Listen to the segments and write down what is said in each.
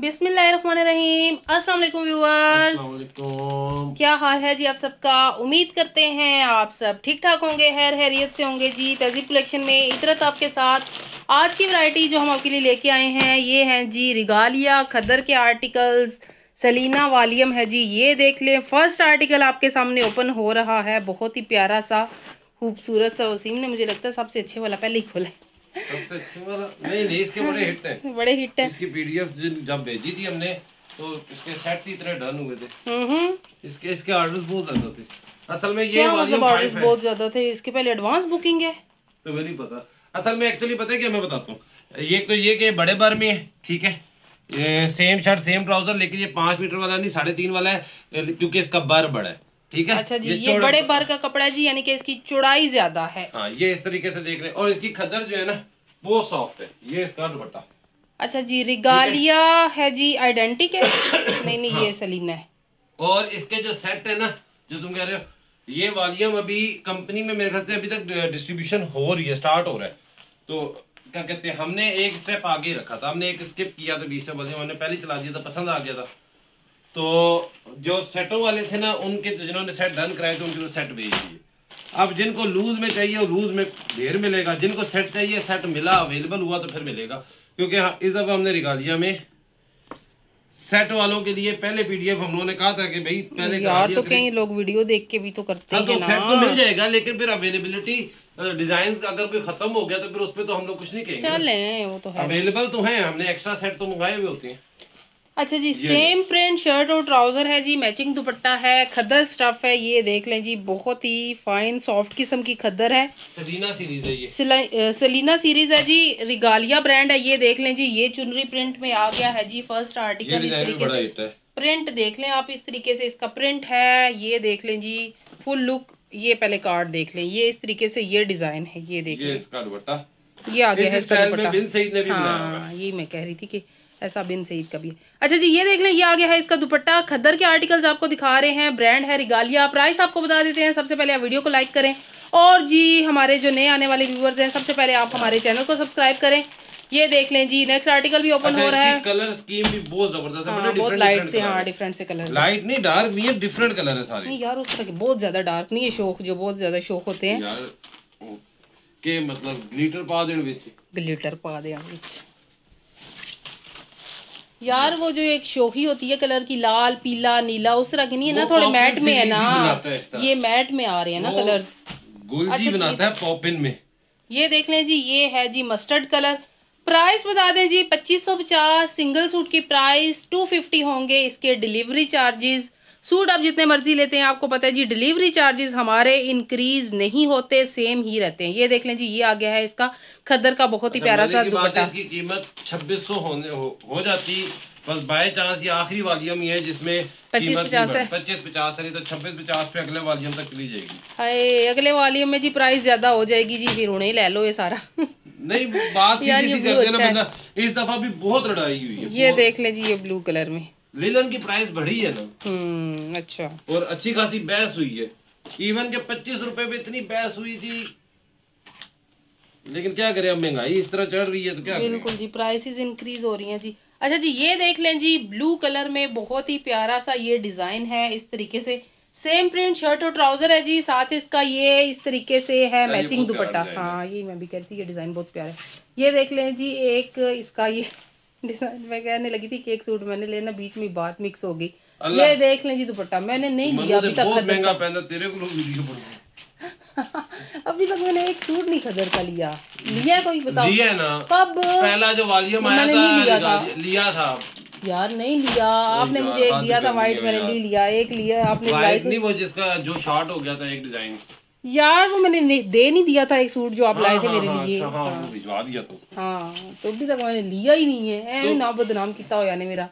बिस्मिल्लाहिर्रहमानिर्रहीम, अस्सलाम वालेकुम व्यूअर्स, क्या हाल है जी आप सबका। उम्मीद करते हैं आप सब ठीक ठाक होंगे, खैर हैरियत से होंगे जी। तहज़ीब कलेक्शन में इतरत आपके साथ आज की वैरायटी जो हम आपके लिए लेके आए हैं ये हैं जी रिगालिया खदर के आर्टिकल्स। सलीना वालीम है जी, ये देख लें। फर्स्ट आर्टिकल आपके सामने ओपन हो रहा है, बहुत ही प्यारा सा खूबसूरत सा। वसीम ने मुझे लगता है सबसे अच्छे वाला पहले ही खोला है। सबसे अच्छे वाला नहीं, इसके बड़े हिट है। इसकी पीडीएफ जब भेजी थी हमने तो इसके सेट की तरह डन हुए थे। इसके ऑर्डर्स बहुत ज्यादा थे असल में, ये ऑर्डर्स बहुत ज्यादा थे। इसके पहले एडवांस बुकिंग है तो मुझे नहीं पता असल में। एक्चुअली पता है कि मैं बताता हूँ, ये तो ये के बड़े बार में है, ठीक है, ये सेम शर्ट सेम ट्राउजर, लेकिन ये 5 मीटर वाला नहीं 3.5 वाला है क्योंकि इसका बार बड़ा है, ठीक है। अच्छा जी, ये बड़े बार का कपड़ा है जी, यानी कि इसकी चौड़ाई ज्यादा है। हाँ, ये इस तरीके से देख रहे हैं। और इसकी खदर जो है ना वो सॉफ्ट है, ये इसका दुपट्टा। अच्छा जी, रिगालिया है जी, आइडेंटिक है। नहीं हाँ। ये सलीना है। और इसके जो सेट है ना जो तुम कह रहे हो, ये वालियम अभी कंपनी में मेरे ख्याल से अभी तक डिस्ट्रीब्यूशन हो रही है, स्टार्ट हो रहा है। तो क्या कहते हैं, हमने एक स्टेप आगे रखा था, हमने एक स्किप किया था, 20 हमने पहले चला दिया था, पसंद आ गया था। तो जो सेटों वाले थे ना उनके जिन्होंने सेट डन कराए थे उनके तो सेट भेज दिए। अब जिनको लूज में चाहिए लूज में ढेर मिलेगा, जिनको सेट चाहिए सेट मिला अवेलेबल हुआ तो फिर मिलेगा। क्योंकि इस दफ़ा हमने रिगालिया में सेट वालों के लिए पहले पीडीएफ हम लोगों ने कहा था कि भाई पहले यार तो कई लोग वीडियो देख के भी तो करते हैं तो सेट तो मिल जाएगा, लेकिन फिर अवेलेबिलिटी डिजाइन अगर कोई खत्म हो गया तो फिर उसपे तो हम लोग कुछ नहीं कहेंगे। वो तो अवेलेबल तो है, हमने एक्स्ट्रा सेट तो मंगाए हुए होते हैं। अच्छा जी, सेम प्रिंट शर्ट और ट्राउजर है जी, मैचिंग दुपट्टा है, खद्दर स्टफ है। ये देख लें जी, बहुत ही फाइन सॉफ्ट किस्म की खद्दर है। सलीना सीरीज है ये, सलीना सीरीज है जी, रिगालिया ब्रांड है। ये देख लें जी, ये चुनरी प्रिंट में आ गया है जी फर्स्ट आर्टिकल। इस तरीके से प्रिंट देख लें आप, इस तरीके से इसका प्रिंट है। ये देख लें जी फुल लुक, ये पहले कार्ड देख लें, ये इस तरीके से ये डिजाइन है। ये देख लें इसका दुपट्टा, ये आ गया है इसका दुपट्टा। हाँ, ये मैं कह रही थी कि ऐसा बिन सईद का भी। अच्छा जी, ये देख लें, ये आ गया है इसका दुपट्टा। खद्दर के आर्टिकल्स आपको दिखा रहे हैं, ब्रांड है रिगालिया। प्राइस आपको बता देते हैं, सबसे पहले आप वीडियो को लाइक करें। और जी हमारे जो नए आने वाले व्यूवर्स हैं सबसे पहले आप हमारे चैनल को सब्सक्राइब करें। ये देख लें जी, नेक्स्ट आर्टिकल भी ओपन हो रहा है। कलर स्कीम भी बहुत जबरदस्त है, बहुत लाइट से, हाँ डिफरेंट से कलर, लाइट नहीं डार्क नहीं है, डिफरेंट कलर है सारे। नहीं यार उस तरह के बहुत ज्यादा डार्क नहीं है, शौक जो बहुत ज्यादा शौक होते हैं के मतलब ग्लिटर पा दे यार, वो जो एक शोखी होती है कलर की, लाल पीला नीला उस तरह की नहीं है ना, थोड़े मैट में है ना, ये मैट में आ रहे हैं ना कलर्स। गुलजी बनाता है पॉपिन में। ये देख लें जी, ये है जी मस्टर्ड कलर। प्राइस बता दें जी 2550। सिंगल सूट की प्राइस 250 होंगे। इसके डिलीवरी चार्जेस, सूट आप जितने मर्जी लेते हैं आपको पता है जी डिलीवरी चार्जेस हमारे इंक्रीज नहीं होते, सेम ही रहते हैं। ये देख लें जी, ये आ गया है इसका खद्दर का बहुत ही प्यारा सा दुपट्टा। इसकी कीमत 2600 हो जाती, बस बाय चांस ये आखिरी वालियम ही है जिसमें 2550 है, 2550 है तो 2650 पे अगले वालियम तक चली जाएगी। हाय, अगले वालियम में जी प्राइस ज्यादा हो जाएगी जी, फिर उन्हें ले लो ये सारा। नहीं बात करते, इस दफा भी बहुत लड़ाई हुई है। ये देख लें जी, ये ब्लू कलर में लीलन की प्राइस बढ़ी है ना, अच्छा, और अच्छी खासी बहस हुई है। इवन के 25 रुपए में इतनी बहस हुई थी, लेकिन क्या करें अब महंगाई इस तरह चढ़ रही है तो क्या बिल्कुल जी प्राइसेस इंक्रीज हो रही हैं जी। अच्छा जी, ये देख लें जी, ब्लू कलर में बहुत ही प्यारा सा ये डिजाइन है। इस तरीके से सेम प्रिंट शर्ट और ट्राउजर है जी, साथ इसका ये इस तरीके से है मैचिंग दुपट्टा। हाँ, ये मैं भी कहती ये डिजाइन बहुत प्यारा है। ये देख लें जी, एक इसका ये डिजाइन, मैं कहने लगी थी कि एक सूट मैंने लेना, बीच में बात मिक्स हो गई। ये देख लें जी दुपट्टा, मैंने नहीं लिया अभी तक, महंगा पहना तेरे को अभी तक मैंने एक सूट नहीं खदर का लिया कोई बताओ ना, कब पहला जो वालियम आया मैंने नहीं लिया था यार, नहीं लिया आपने, मुझे एक दिया था व्हाइट, मैंने नहीं लिया, एक लिया आपने व्हाइट नहीं, वो जिसका जो शॉर्ट हो गया था एक डिजाइन यार, वो मैंने दे नहीं दिया था एक सूट जो आप लाए थे मेरे लिए। हाँ, भिजवा दिया तो। हाँ, तो अभी तक मैंने लिया ही नहीं है। ऐ ना बदनाम किया हो यानी मेरा,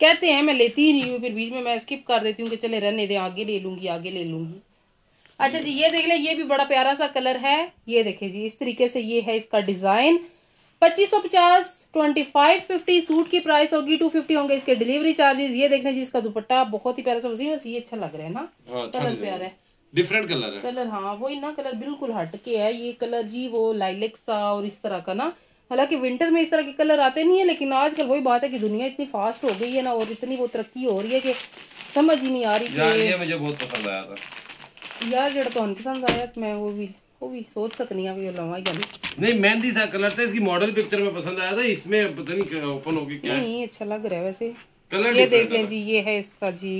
कहते हैं मैं लेती ही नहीं हूँ, फिर बीच में मैं स्किप कर देती हूँ कि चले रहने दे, आगे ले लूंगी। अच्छा जी, ये देख लें, ये भी बड़ा प्यारा सा कलर है। ये देखे जी, इस तरीके से ये है इसका डिजाइन। 2550, 2550 सूट की प्राइस होगी, 250 होंगे इसके डिलीवरी चार्जेस। ये देख लें जी, इसका दुपट्टा बहुत ही प्यारा सा, ये अच्छा लग रहा है ना, कलर प्यारा है, डिफरेंट कलर है। कलर हाँ वही ना, कलर बिल्कुल हटके है ये कलर जी, वो लाइलेक सा और इस तरह का ना, हालांकि विंटर में इस तरह के कलर आते नहीं है, लेकिन आजकल वही बात है कि दुनिया इतनी फास्ट हो गई है ना, और इतनी वो तरक्की हो रही है कि समझ ही नहीं आ रही। यार मुझे बहुत पसंद आया था यार, जेड़ा तो पसंद आया मैं वो भी सोच सकनी है भी लवां या नहीं। मेहंदी सा कलर था, इसकी मॉडल पिक्चर में पसंद आया था, इसमें पता नहीं क्या ओपन होगी क्या। नहीं अच्छा लग रहा है वैसे कलर। ये देख लें जी, ये है इसका जी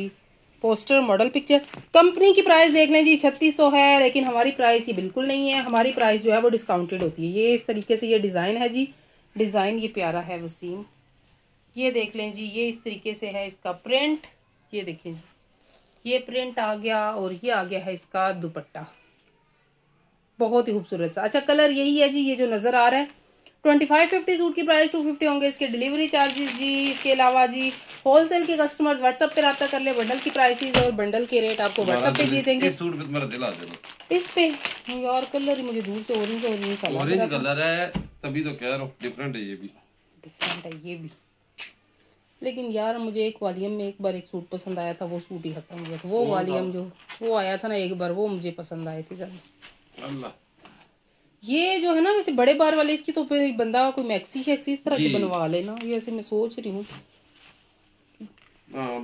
पोस्टर मॉडल पिक्चर। कंपनी की प्राइस देख लें जी 3600 है, लेकिन हमारी प्राइस ये बिल्कुल नहीं है। हमारी प्राइस जो है वो डिस्काउंटेड होती है। ये इस तरीके से ये डिज़ाइन है जी, डिज़ाइन ये प्यारा है वसीम। ये देख लें जी, ये इस तरीके से है इसका प्रिंट। ये देखें जी, ये प्रिंट आ गया और ये आ गया है इसका दुपट्टा, बहुत ही खूबसूरत सा। अच्छा कलर यही है जी, ये जो नज़र आ रहा है 2550। सूट की प्राइस 250 होंगे, इसके डिलीवरी चार्जेस जी। इसके अलावा जी होलसेल के कस्टमर्स व्हाट्सअप पे रब्ता कर ले, बंडल की प्राइसेस और बंडल के रेट आपको व्हाट्सअप पे दिए जाएंगे। इस सूट पे तुम्हारा दिल आ जाएगा। इस पे यार कलर ही मुझे दूर से ऑरेंज कलर है, तभी तो कह रहा हूं डिफरेंट है। ये भी डिफरेंट है ये भी, लेकिन यार मुझे एक वॉल्यूम में एक बार एक सूट पसंद आया था, वो सूट ही खत्म हो गया। वो वॉल्यूम जो वो आया था ना एक बार, वो मुझे पसंद आई थी ज्यादा। अल्लाह ये जो है ना वैसे बड़े बार वाले, इसकी तो फिर बंदा कोई मैक्सी शैक्सी इस तरह की बनवा लेना। ये ऐसे मैं सोच रही हूँ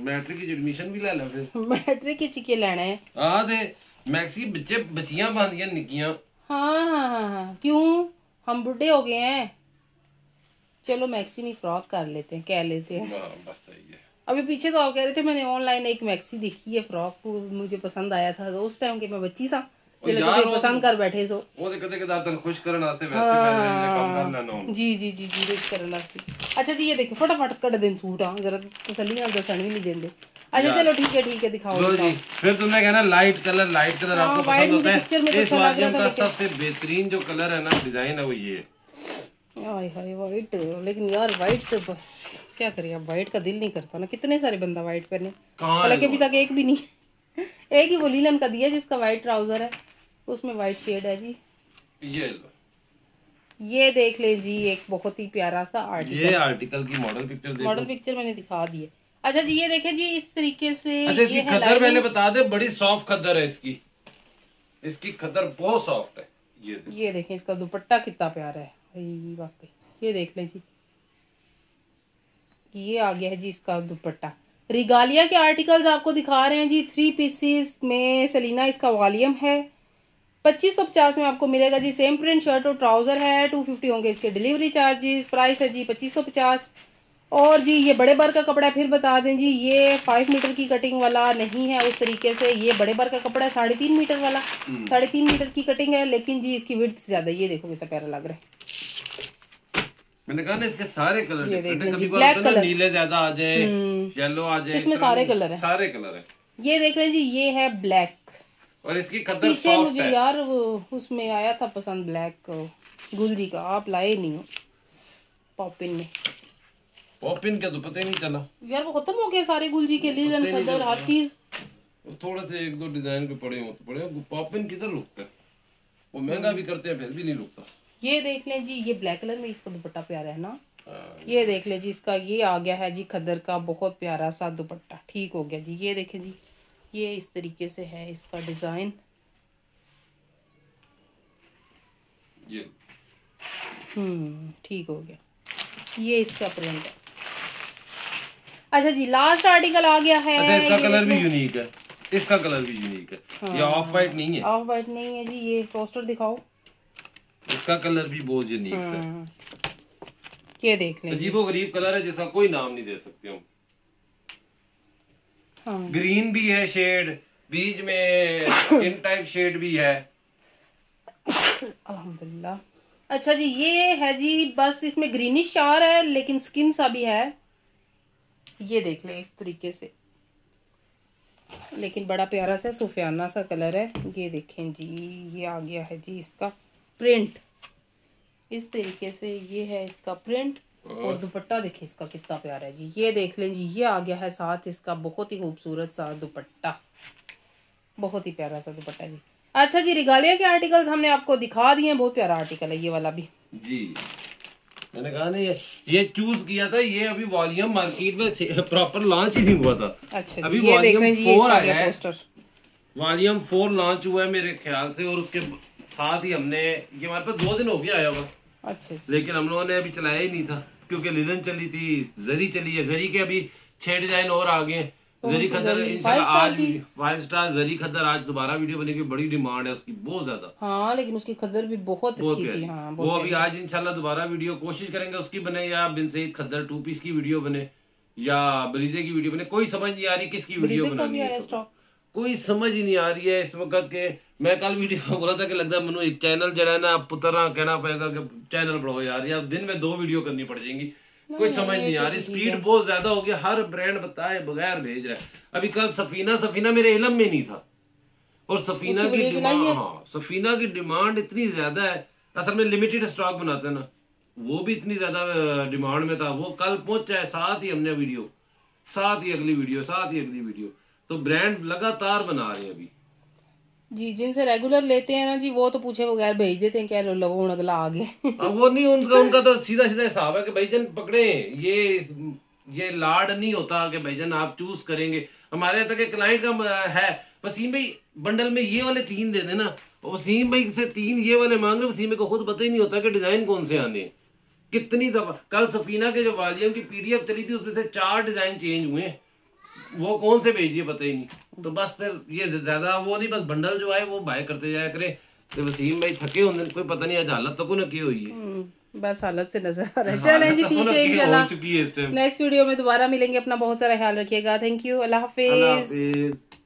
मैट्रिक की एडमिशन भी ले फिर मैट्रिक की चिके लेना है। आ दे मैक्सी बच्चे बच्चियां बांधियां निकियां। हाँ हाँ हाँ हाँ, क्यों हम बुढ़े हो गए हैं, चलो मैक्सी नहीं फ्रॉक कर लेते हैं, कह लेते हैं बस सही है। अभी पीछे तो आप कह रहे थे मैंने ऑनलाइन एक मैक्सी देखी है फ्रॉक, मुझे पसंद आया था उस टाइम के मैं बच्ची सा पसंद कर बैठे सो। वो तो खुश करन वास्ते वैसे काम कर लेना जी जी जी जी करन वास्ते। अच्छा जी ये देखो फटाफट कट दें सूट, हां जरा तसल्ली नाल दसन भी नहीं देंदे। अच्छा चलो ठीक है दिखाओ लो जी। फिर तुमने कहना लाइट कलर आपको पसंद होता है। इस वाले का सबसे बेहतरीन जो कलर है ना, डिजाइन है वो ये हाय हाय वाइट। लेकिन यार वाइट तो बस क्या करें, अब वाइट का दिल नहीं करता ना, कितने सारे बंदा वाइट पहने, हालांकि अभी तक एक भी नहीं, एक ही वो लीलन का दिया जिसका वाइट ट्राउजर है, उसमें वाइट शेड है जी। ये देख ले जी एक बहुत ही प्यारा सा आर्टिकल, ये आर्टिकल की मॉडल पिक्चर मैंने दिखा दी है। अच्छा जी ये देखें जी इस तरीके से। अच्छा, ये खद्दर मैंने बता दे, बड़ी सॉफ्ट खद्दर है इसकी, इसकी खद्दर बहुत सॉफ्ट है। ये देखें इसका दुपट्टा कितना प्यारा है वाकई। ये देख लें जी, ये आ गया है जी इसका दुपट्टा। रिगालिया के आर्टिकल्स आपको दिखा रहे हैं जी, 3 पीसेस में सलीना इसका वॉल्यूम है। 2550 में आपको मिलेगा जी। सेम प्रिंट शर्ट और ट्राउजर है। 250 होंगे इसके डिलीवरी चार्जेस। प्राइस है जी 2550। और जी ये बड़े बार का कपड़ा फिर बता दें जी, ये 5 मीटर की कटिंग वाला नहीं है उस तरीके से। ये बड़े बार का कपड़ा 3.5 मीटर वाला, 3.5 मीटर की कटिंग है, लेकिन जी इसकी विड्थ ज्यादा। ये देखो कितना प्यारा लग रहा है। मैंने कहा ना इसके सारे कलर डिफरेंट, नीले ज्यादा आ जाए, येलो आ जाए, इसमें सारे कलर है। ये देख लें जी, ये है ब्लैक और इसकी खद्दर सॉफ्ट है। मुझे यार वो उसमें आया था पसंद ब्लैक गुल जी का, आप लाए नहीं हो पॉपिन में। पॉपिन का तो पता ही नहीं चला यार, वो खत्म हो गया सारे गुल जी के, लीलन खद्दर हर चीज। थोड़ा से 1-2 डिजाइन पे पड़े होते पड़े, पॉपिन किधर रुकता है, वो महंगा भी करते हैं फिर भी नहीं रुकता। ये देख लें जी, ये ब्लैक कलर में इसका दुपट्टा प्यारा है ना। ये देख लें जी इसका, ये आ गया है जी खद्दर का बहुत प्यारा सा दुपट्टा। ठीक हो गया जी। ये देखें जी, ये इस तरीके से है इसका डिजाइन। ये ठीक हो गया, ये इसका प्रिंट है। अच्छा जी लास्ट आर्टिकल आ गया है। अच्छा, इसका कलर भी यूनिक है, इसका कलर भी यूनिक है। हाँ, ये ऑफ वाइट नहीं है, ऑफ वाइट नहीं है जी। ये पोस्टर दिखाओ, इसका कलर भी बहुत यूनिक है। ये देख लें, अजीबो-गरीब कलर है जिसका कोई नाम नहीं दे सकते हम। हाँ। ग्रीन भी है शेड, बीच में इन टाइप शेड भी है। अल्हम्दुलिल्लाह। अच्छा जी ये है जी, बस इसमें ग्रीनिश शार है लेकिन स्किन सा भी है। ये देख लें इस तरीके से, लेकिन बड़ा प्यारा सा सुफियाना सा कलर है। ये देखें जी, ये आ गया है जी इसका प्रिंट। इस तरीके से ये है इसका प्रिंट और दुपट्टा देखें इसका कितना प्यारा है जी। ये देख लें जी, ये आ गया है साथ इसका बहुत ही खूबसूरत सा दुपट्टा, बहुत ही प्यारा सा दुपट्टा जी। अच्छा जी रिगालिया के आर्टिकल्स हमने आपको दिखा दिए हैं, बहुत प्यारा आर्टिकल है ये वाला भी जी। मैंने कहा ना ये चूज किया था, ये अभी वॉल्यूम मार्केट में प्रॉपर लॉन्च ही हुआ था। अच्छा अभी वॉल्यूम 4 लॉन्च हुआ है मेरे ख्याल से, और उसके साथ ही हमने ये हमारे पास 2 दिन हो गया आया हुआ। अच्छा, लेकिन हम लोगों ने अभी चलाया ही नहीं था क्योंकि लिनन चली थी, जरी चली है, जरी के अभी 6 डिजाइन और आ गए। जरी खद्दर इंशाल्लाह आज 5 स्टार जरी खद्दर आज दोबारा वीडियो बनेगी, बड़ी डिमांड है उसकी बहुत ज्यादा। हाँ, लेकिन उसकी खद्दर भी बहुत अच्छी थी। हाँ, वो अभी आज इंशाल्लाह दोबारा वीडियो कोशिश करेंगे उसकी बने, या बिन सईद खद्दर 2 पीस की वीडियो बने, या बरीजे की वीडियो बने। कोई समझ नहीं आ रही किसकी वीडियो बनानी है, कोई समझ ही नहीं आ रही है इस वक्त के। मैं कल वीडियो में बोला था कि लगता है मैंने चैनल जड़ा है ना पुतरा कहना पड़ेगा कि चैनल बढ़ाओ यार, या दिन में 2 वीडियो करनी पड़ जाएंगी। कोई समझ नहीं आ रही, स्पीड बहुत ज्यादा हो गया, हर ब्रांड बताए बगैर भेज रहा है। अभी कल सफीना मेरे इलम में नहीं था, और सफीना की डिमांड इतनी ज्यादा है, असल में लिमिटेड स्टॉक बनाते ना, वो भी इतनी ज्यादा डिमांड में था। वो कल पहुंचा है साथ ही अगली वीडियो, तो ब्रांड लगातार बना रहे हैं अभी जी। जिनसे रेगुलर लेते हैं ना जी, वो तो पूछे बगैर भेज देते हैं, क्या लो लो वो अगला आ गया। अब वो नहीं, उनका तो सीधा हिसाब है कि भाईजान पकड़े, ये लाड नहीं होता कि भाईजान आप चूज करेंगे। हमारे यहाँ तक क्लाइंट का है, वसीम भाई बंडल में ये वाले 3 दे देना, वसीम भाई से 3 ये वाले मांग रहे, वसीम भाई को खुद पता ही नहीं होता कि डिजाइन कौन से आने। कितनी दफा कल सफीना के जो वॉल्यूम की PDF चली थी उसमें से 4 डिजाइन चेंज हुए, वो कौन से भेजिए पता ही नहीं। तो बस फिर ये ज्यादा वो नहीं, बस बंडल जो है वो बाय करते जाया करें। तो वसीम भाई थके होंगे, कोई पता नहीं आज हालत तो को न की हुई है, बस हालत से नजर आ रहा है। चलें जी, ठीक है, इंशाल्लाह नेक्स्ट वीडियो में दोबारा मिलेंगे। अपना बहुत सारा ख्याल रखिएगा, थैंक यू, अल्लाह हाफिज।